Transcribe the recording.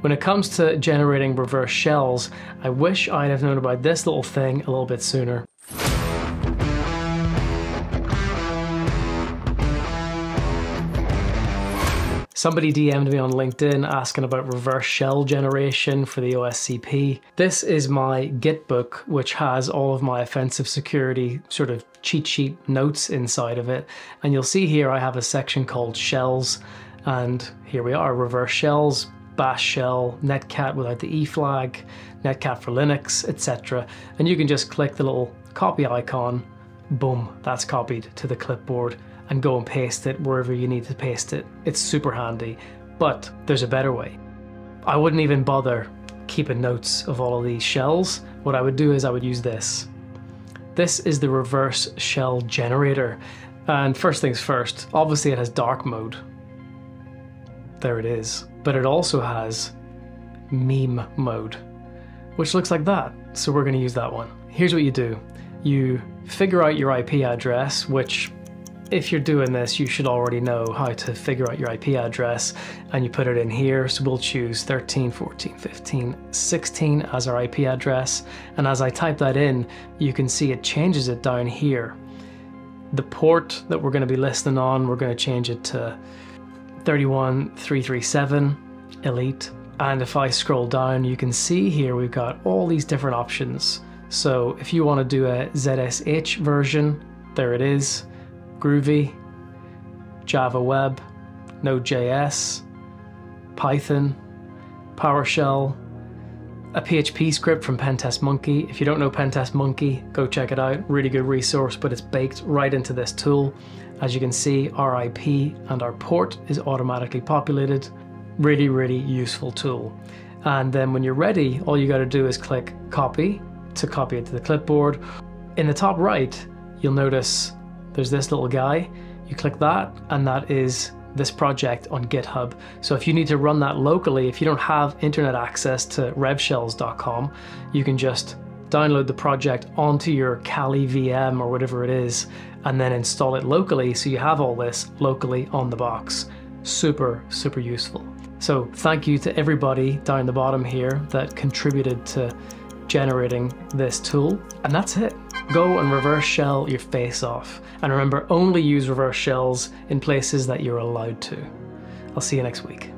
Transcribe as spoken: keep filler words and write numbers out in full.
When it comes to generating reverse shells, I wish I'd have known about this little thing a little bit sooner. Somebody D M'd me on LinkedIn asking about reverse shell generation for the O S C P. This is my GitBook, which has all of my offensive security sort of cheat sheet notes inside of it. And you'll see here I have a section called shells, and here we are, reverse shells, bash shell, netcat without the E flag, netcat for Linux, et cetera. And you can just click the little copy icon, boom, that's copied to the clipboard, and go and paste it wherever you need to paste it. It's super handy, but there's a better way. I wouldn't even bother keeping notes of all of these shells. What I would do is I would use this. This is the reverse shell generator. And first things first, obviously it has dark mode. There it is. But it also has meme mode, which looks like that. So we're gonna use that one. Here's what you do. You figure out your I P address, which, if you're doing this, you should already know how to figure out your I P address, and you put it in here. So we'll choose thirteen, fourteen, fifteen, sixteen as our I P address. And as I type that in, you can see it changes it down here. The port that we're going to be listening on, we're going to change it to thirty-one three thirty-seven Elite. And if I scroll down, you can see here we've got all these different options. So if you want to do a Z S H version, there it is. Groovy, Java Web, Node dot J S, Python, PowerShell, a P H P script from Pentest Monkey. If you don't know Pentest Monkey, go check it out. Really good resource, but it's baked right into this tool. As you can see, our I P and our port is automatically populated. Really, really useful tool. And then when you're ready, all you got to do is click copy to copy it to the clipboard. In the top right, you'll notice there's this little guy. You click that, and that is this project on GitHub. So if you need to run that locally, if you don't have internet access to rev shells dot com, you can just download the project onto your Kali V M or whatever it is, and then install it locally, so you have all this locally on the box. Super, super useful. So thank you to everybody down the bottom here that contributed to generating this tool. And that's it. Go and reverse shell your face off. And remember, only use reverse shells in places that you're allowed to. I'll see you next week.